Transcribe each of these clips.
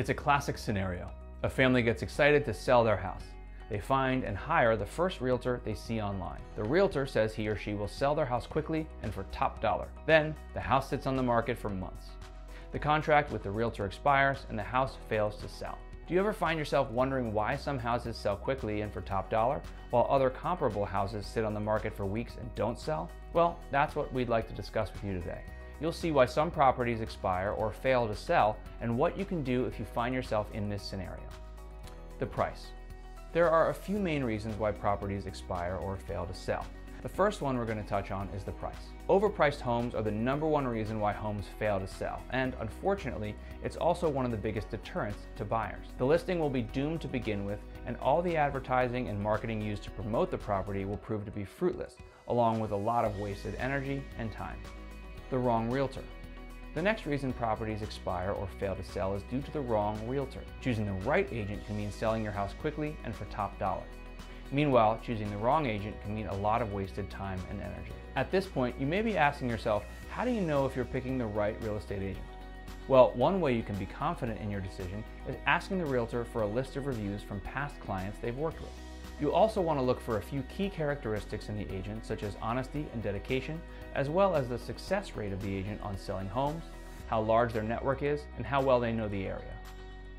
It's a classic scenario. A family gets excited to sell their house. They find and hire the first realtor they see online. The realtor says he or she will sell their house quickly and for top dollar. Then the house sits on the market for months. The contract with the realtor expires and the house fails to sell. Do you ever find yourself wondering why some houses sell quickly and for top dollar, while other comparable houses sit on the market for weeks and don't sell? Well, that's what we'd like to discuss with you today. You'll see why some properties expire or fail to sell and what you can do if you find yourself in this scenario. The price. There are a few main reasons why properties expire or fail to sell. The first one we're going to touch on is the price. Overpriced homes are the #1 reason why homes fail to sell, and unfortunately, it's also one of the biggest deterrents to buyers. The listing will be doomed to begin with, and all the advertising and marketing used to promote the property will prove to be fruitless, along with a lot of wasted energy and time. The wrong realtor. The next reason properties expire or fail to sell is due to the wrong realtor. Choosing the right agent can mean selling your house quickly and for top dollar. Meanwhile, choosing the wrong agent can mean a lot of wasted time and energy. At this point, you may be asking yourself, how do you know if you're picking the right real estate agent? Well, one way you can be confident in your decision is asking the realtor for a list of reviews from past clients they've worked with. You also want to look for a few key characteristics in the agent, such as honesty and dedication, as well as the success rate of the agent on selling homes, how large their network is, and how well they know the area.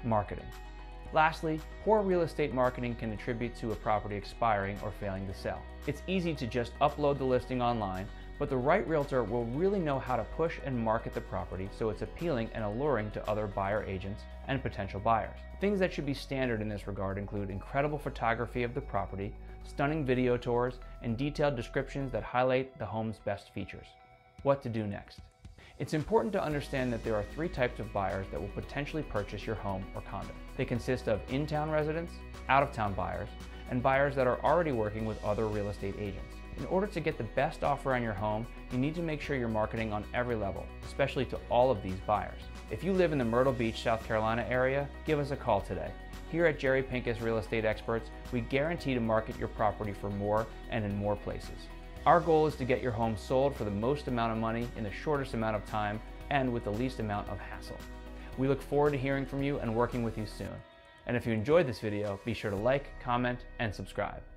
Marketing. Lastly, poor real estate marketing can attribute to a property expiring or failing to sell. It's easy to just upload the listing online, but the right realtor will really know how to push and market the property so it's appealing and alluring to other buyer agents and potential buyers. Things that should be standard in this regard include incredible photography of the property, stunning video tours, and detailed descriptions that highlight the home's best features. What to do next? It's important to understand that there are 3 types of buyers that will potentially purchase your home or condo. They consist of in-town residents, out-of-town buyers, and buyers that are already working with other real estate agents. In order to get the best offer on your home, you need to make sure you're marketing on every level, especially to all of these buyers. If you live in the Myrtle Beach, South Carolina area, give us a call today. Here at Jerry Pinkas Real Estate Experts, we guarantee to market your property for more and in more places. Our goal is to get your home sold for the most amount of money in the shortest amount of time and with the least amount of hassle. We look forward to hearing from you and working with you soon. And if you enjoyed this video, be sure to like, comment, and subscribe.